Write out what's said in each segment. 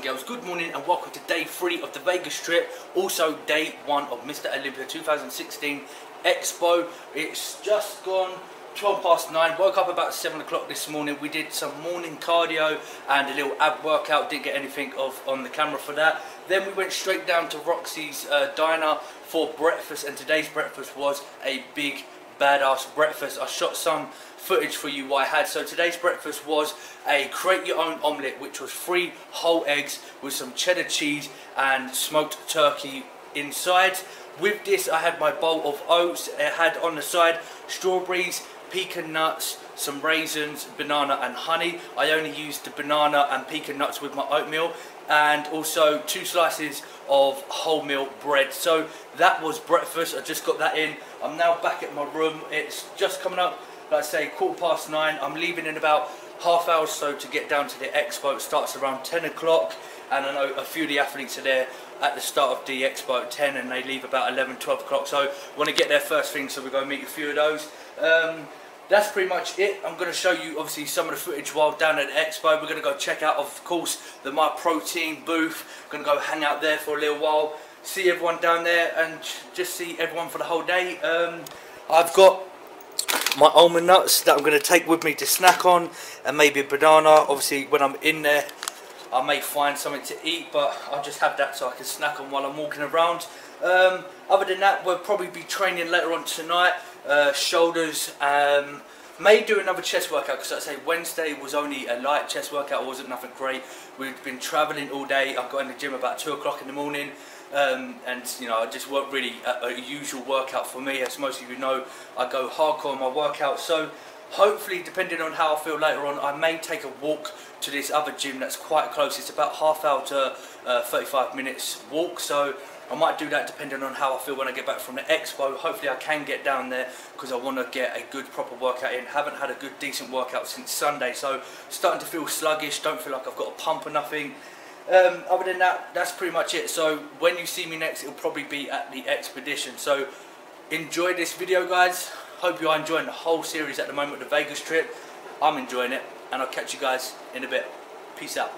and girls, good morning and welcome to day 3 of the Vegas trip, also day 1 of Mr. Olympia 2016 Expo. It's just gone 12 past 9, woke up about 7 o'clock this morning. We did some morning cardio and a little ab workout, didn't get anything on the camera for that. Then we went straight down to Roxy's diner for breakfast, and today's breakfast was a big badass breakfast. I shot some footage for you what I had. So today's breakfast was a create your own omelette, which was 3 whole eggs with some cheddar cheese and smoked turkey inside. With this I had my bowl of oats. It had on the side strawberries, pecan nuts, some raisins, banana and honey. I only used the banana and pecan nuts with my oatmeal, and also 2 slices of wholemeal bread. So that was breakfast. I just got that in. I'm now back at my room. It's just coming up, like I say, 9:15. I'm leaving in about half hour or so to get down to the expo. It starts around 10 o'clock, and I know a few of the athletes are there at the start of the expo at 10 and they leave about 11, 12 o'clock. So I want to get there first thing, so we're going to meet a few of those. That's pretty much it. I'm going to show you obviously some of the footage while down at the expo. We're going to go check out, of course, the My Protein booth. Going to go hang out there for a little while, see everyone down there and just see everyone for the whole day. I've got my almond nuts that I'm going to take with me to snack on, and maybe a banana. Obviously when I'm in there I may find something to eat, but I'll just have that so I can snack on while I'm walking around. Other than that, we'll probably be training later on tonight, shoulders, may do another chest workout, because like I say, Wednesday was only a light chest workout. It wasn't nothing great. We've been travelling all day. I got in the gym about 2 o'clock in the morning. And you know, I just work really a usual workout for me. As most of you know, I go hardcore on my workout, so hopefully, depending on how I feel later on, I may take a walk to this other gym that's quite close. It's about half hour to 35 minutes walk, so I might do that depending on how I feel when I get back from the expo. Hopefully I can get down there, because I want to get a good proper workout in. Haven't had a good decent workout since Sunday, so starting to feel sluggish, don't feel like I've got a pump or nothing. Other than that, that's pretty much it. So when you see me next, it'll probably be at the expedition. So enjoy this video, guys. Hope you're enjoying the whole series at the moment, the Vegas trip. I'm enjoying it, and I'll catch you guys in a bit. Peace out.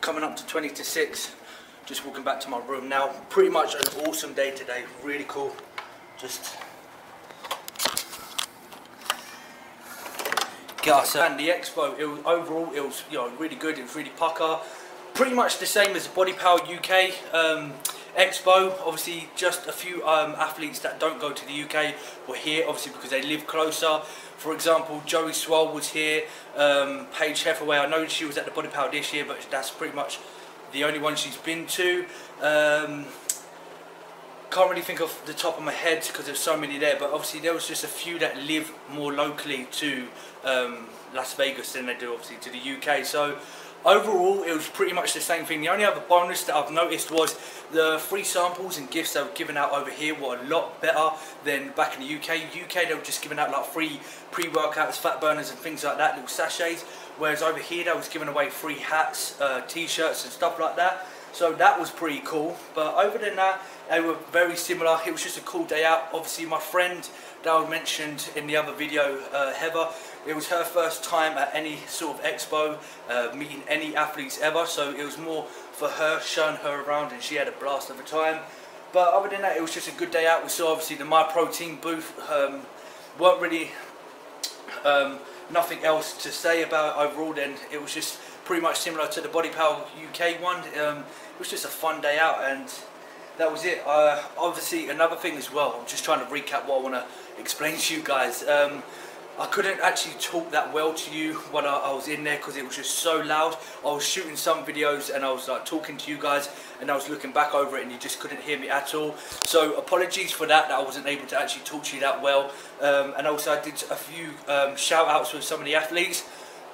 Coming up to 20 to 6, just walking back to my room now. Pretty much an awesome day today, really cool. Just and the expo, it was, overall it was, you know, really good. It was really pucker, pretty much the same as the Body Power UK expo. Obviously just a few athletes that don't go to the UK were here, obviously because they live closer. For example, Joey Swole was here, Paige Hathaway, I know she was at the Body Power this year, but that's pretty much the only one she's been to. Can't really think off the top of my head because there's so many there, but obviously there was just a few that live more locally to Las Vegas than they do obviously to the UK. So overall, it was pretty much the same thing. The only other bonus that I've noticed was the free samples and gifts they were giving out over here were a lot better than back in the UK. UK, they were just giving out like free pre-workouts, fat burners and things like that, little sachets. Whereas over here, they was giving away free hats, t-shirts and stuff like that. So that was pretty cool. But other than that, they were very similar. It was just a cool day out. Obviously, my friend that I mentioned in the other video, Heather, it was her first time at any sort of expo, meeting any athletes ever, so it was more for her, showing her around, and she had a blast of a time. But other than that, it was just a good day out. We saw obviously the My Protein booth, weren't really nothing else to say about it overall. Then it was just pretty much similar to the Body Power UK one. It was just a fun day out, and that was it. Obviously another thing as well, I'm just trying to recap what I want to explain to you guys. I couldn't actually talk that well to you when I was in there because it was just so loud. I was shooting some videos and I was like talking to you guys and I was looking back over it and you just couldn't hear me at all. So apologies for that, that I wasn't able to actually talk to you that well. And also I did a few shout outs with some of the athletes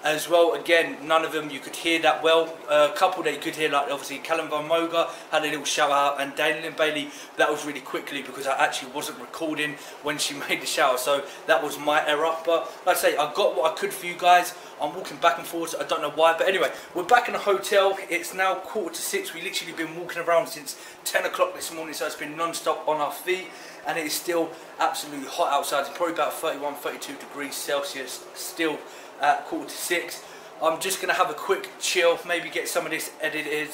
as well. Again, none of them you could hear that well. A couple that you could hear, like obviously Calum Von Moger had a little shout out, and Dana Linn Bailey, that was really quickly because I actually wasn't recording when she made the shout out, so that was my error. But like I say, I got what I could for you guys. I'm walking back and forth, so I don't know why, but anyway, we're back in the hotel. It's now 4:45. We've literally been walking around since 10 o'clock this morning, so it's been non-stop on our feet, and it is still absolutely hot outside. It's probably about 31, 32 degrees Celsius still at 4:45. I'm just going to have a quick chill, maybe get some of this edited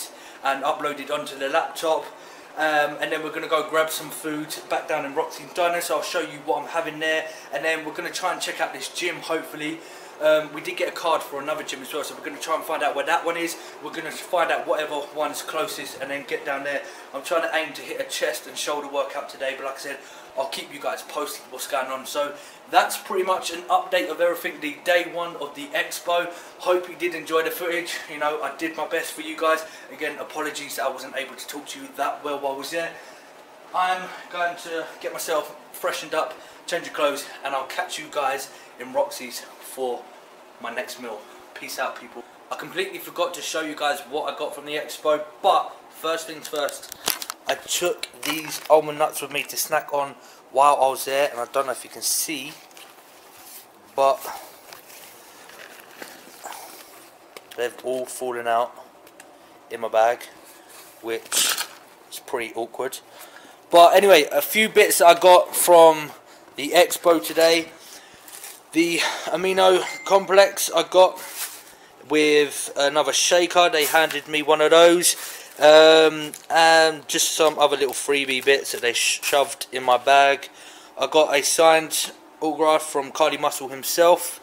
and uploaded onto the laptop, and then we're going to go grab some food back down in Roxy's Diner, so I'll show you what I'm having there, and then we're going to try and check out this gym hopefully. We did get a card for another gym as well, so we're going to try and find out where that one is. We're going to find out whatever one's closest and then get down there. I'm trying to aim to hit a chest and shoulder workout today, but like I said, I'll keep you guys posted what's going on. So that's pretty much an update of everything, the day one of the expo. Hope you did enjoy the footage. You know, I did my best for you guys. Again, apologies that I wasn't able to talk to you that well while I was there. I'm going to get myself freshened up, change of clothes, and I'll catch you guys in Roxy's for my next meal. Peace out, people. I completely forgot to show you guys what I got from the expo, but first things first, I took these almond nuts with me to snack on while I was there, and I don't know if you can see, but they've all fallen out in my bag, which is pretty awkward. But anyway, a few bits that I got from the expo today. The amino complex I got with another shaker. They handed me one of those. And just some other little freebie bits that they shoved in my bag. I got a signed autograph from Cardi Muscle himself.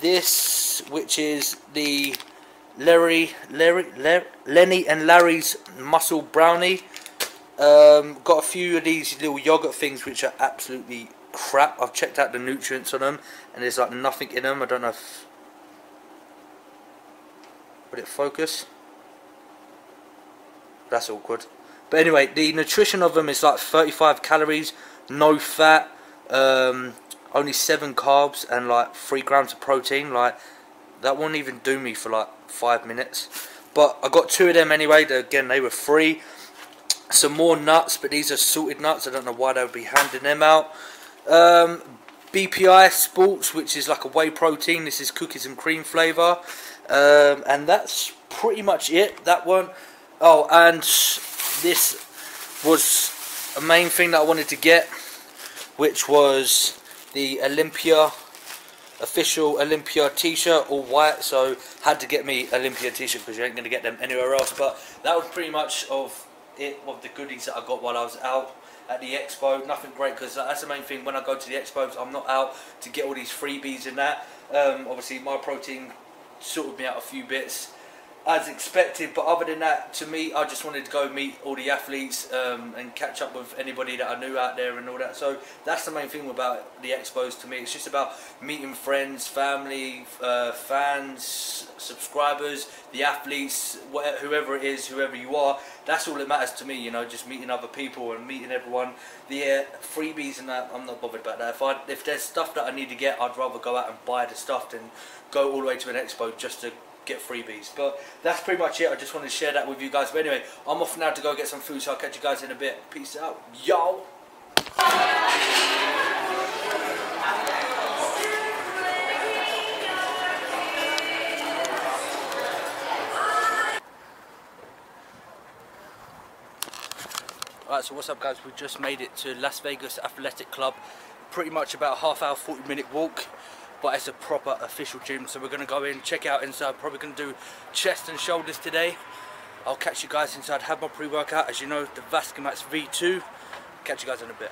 This, which is the Lenny and Larry's Muscle Brownie. Got a few of these little yogurt things which are absolutely crap. I've checked out the nutrients on them and there's like nothing in them. I don't know if... would it focus? That's awkward. But anyway, the nutrition of them is like 35 calories, no fat, only 7 carbs and like 3 grams of protein. Like, that won't even do me for like 5 minutes. But I got 2 of them anyway. Again, they were free. Some more nuts, but these are salted nuts. I don't know why they would be handing them out. BPI Sports, which is like a whey protein. This is cookies and cream flavour. And that's pretty much it, that one. Oh, and this was a main thing that I wanted to get, which was the Olympia, official Olympia t-shirt, all white. So had to get me Olympia t-shirt because you ain't going to get them anywhere else. But that was pretty much of the goodies that I got while I was out at the expo. Nothing great, because that's the main thing. When I go to the expos, I'm not out to get all these freebies and that. Obviously My Protein sorted me out a few bits as expected, but other than that, to me, I just wanted to go meet all the athletes and catch up with anybody that I knew out there and all that. So that's the main thing about the expos to me. It's just about meeting friends, family, fans, subscribers, the athletes, whoever it is, whoever you are. That's all that matters to me, you know, just meeting other people and meeting everyone. The freebies and that, I'm not bothered about that. If there's stuff that I need to get, I'd rather go out and buy the stuff than go all the way to an expo just to get freebies. But that's pretty much it. I just wanted to share that with you guys. But anyway, I'm off now to go get some food, so I'll catch you guys in a bit. Peace out, y'all. Alright, so what's up guys, we just made it to Las Vegas Athletic Club. Pretty much about a half hour, 40-minute walk, but it's a proper official gym, so we're going to go in, check out inside. Probably going to do chest and shoulders today. I'll catch you guys inside, have my pre-workout, as you know, the Vascomax v2. Catch you guys in a bit.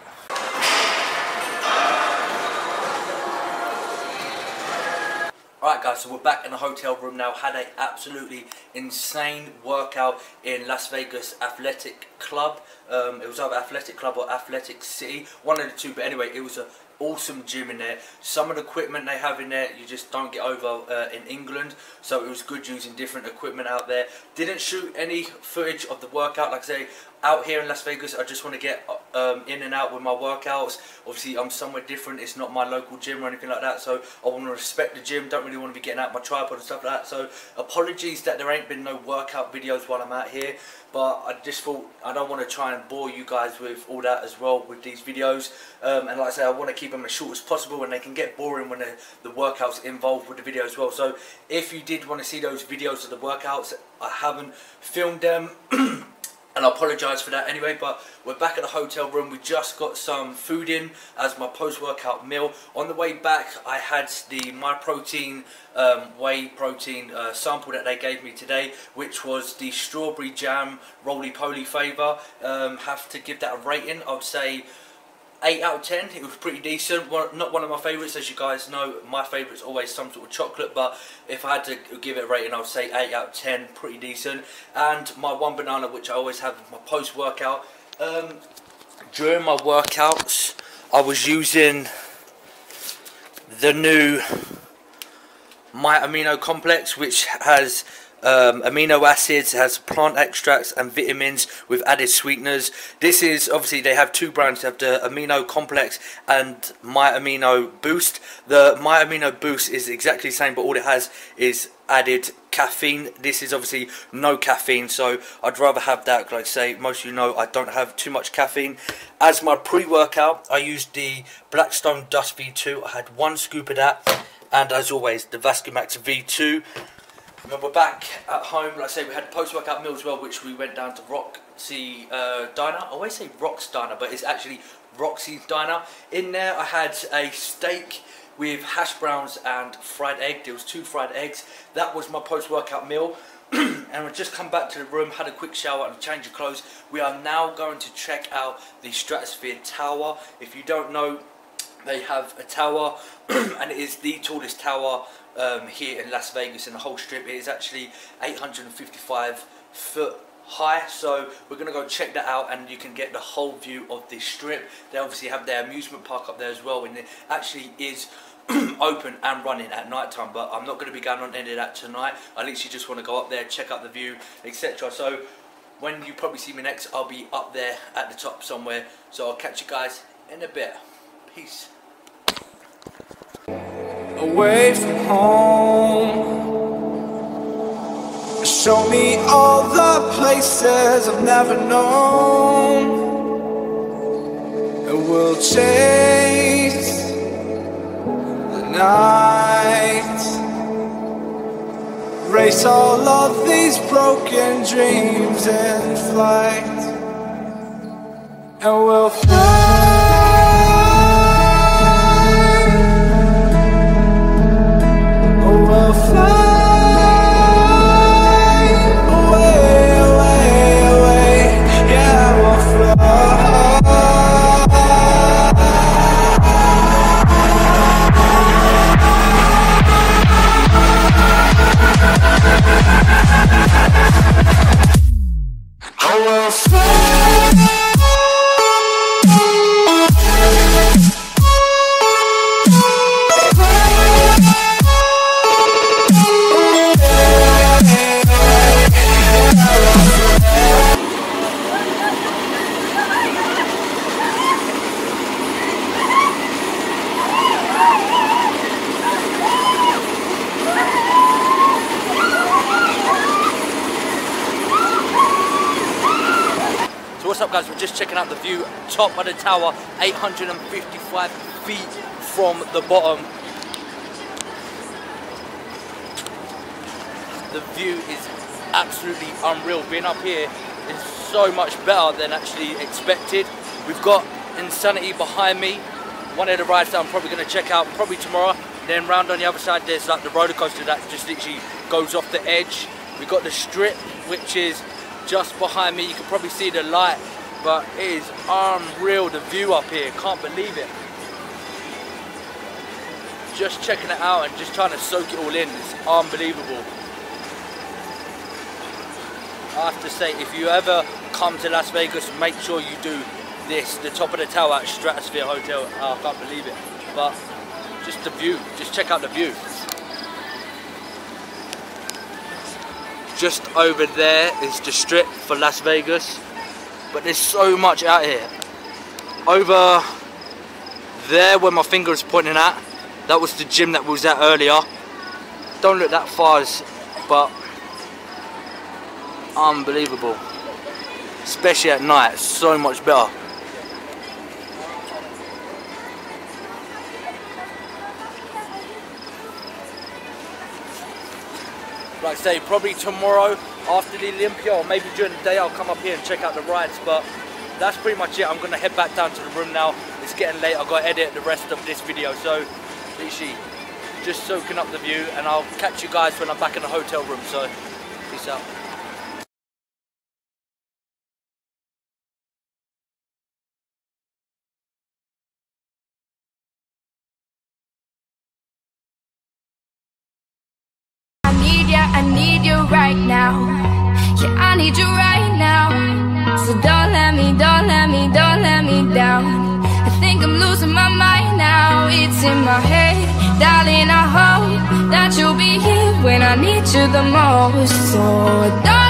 Alright guys, so we're back in the hotel room now. Had an absolutely insane workout in Las Vegas Athletic Club. It was either Athletic Club or Athletic City, one of the two, but anyway, it was a awesome gym in there. Some of the equipment they have in there you just don't get over in England, so it was good using different equipment out there. Didn't shoot any footage of the workout. Like I say, out here in Las Vegas, I just want to get in and out with my workouts. Obviously I'm somewhere different, it's not my local gym or anything like that, so I want to respect the gym. Don't really want to be getting out my tripod and stuff like that, so apologies that there ain't been no workout videos while I'm out here, but I just thought I don't want to try and bore you guys with all that as well with these videos. And like I say, I want to keep them as short as possible, and they can get boring when the workouts involved with the video as well. So if you did want to see those videos of the workouts, I haven't filmed them and I apologise for that anyway. But we're back at the hotel room. We just got some food in as my post-workout meal. On the way back, I had the My Protein whey protein sample that they gave me today, which was the strawberry jam roly-poly flavour. Have to give that a rating. I would say 8 out of 10, it was pretty decent. Not one of my favourites, as you guys know. My favourite's always some sort of chocolate, but if I had to give it a rating, I would say 8 out of 10, pretty decent. And my one banana, which I always have with my post-workout. During my workouts, I was using the new My Amino Complex, which has amino acids, has plant extracts and vitamins with added sweeteners. This is obviously, they have two brands. They have the Amino Complex and My Amino Boost. The My Amino Boost is exactly the same, but all it has is added caffeine. This is obviously no caffeine, so I'd rather have that. Like I say, most of you know I don't have too much caffeine. As my pre-workout, I used the Blackstone Dust v2. I had one scoop of that, and as always, the Vascomax v2. When we're back at home, like I say, we had a post-workout meal as well, which we went down to Roxy Diner. I always say Rox Diner, but it's actually Roxy's Diner. In there, I had a steak with hash browns and fried egg. There was two fried eggs. That was my post-workout meal. And we've just come back to the room, had a quick shower and change of clothes. We are now going to check out the Stratosphere Tower. If you don't know, they have a tower, and it is the tallest tower here in Las Vegas in the whole strip. It is actually 855 foot high, so we're going to go check that out, and you can get the whole view of this strip. They obviously have their amusement park up there as well, and it actually is open and running at night time, but I'm not going to be going on any of that tonight. I literally just want to go up there, check out the view, etc. So when you probably see me next, I'll be up there at the top somewhere, so I'll catch you guys in a bit. Peace. Away from home, show me all the places I've never known, and we'll chase the night, race all of these broken dreams in flight, and we'll fly. What's up, guys? We're just checking out the view, top of the tower, 855 feet from the bottom. The view is absolutely unreal. Being up here is so much better than actually expected. We've got Insanity behind me, one of the rides that I'm probably going to check out probably tomorrow. Then round on the other side, there's like the roller coaster that just literally goes off the edge. We've got the strip, which is just behind me. You can probably see the light, but it is unreal, the view up here. Can't believe it. Just checking it out and just trying to soak it all in. It's unbelievable. I have to say, if you ever come to Las Vegas, make sure you do this, the top of the tower at Stratosphere Hotel. Oh, I can't believe it. But just the view, just check out the view. Just over there is the strip for Las Vegas, but there's so much out here. Over there where my finger is pointing at, that was the gym that we was at earlier. Don't look that far, but unbelievable. Especially at night, so much better. Like I say, probably tomorrow after the Olympia, or maybe during the day, I'll come up here and check out the rides, but that's pretty much it. I'm going to head back down to the room now. It's getting late. I've got to edit the rest of this video, so literally just soaking up the view, and I'll catch you guys when I'm back in the hotel room, so peace out. I need you right now. Yeah, I need you right now. So don't let me down. I think I'm losing my mind now. It's in my head, darling. I hope that you'll be here. when I need you the most. So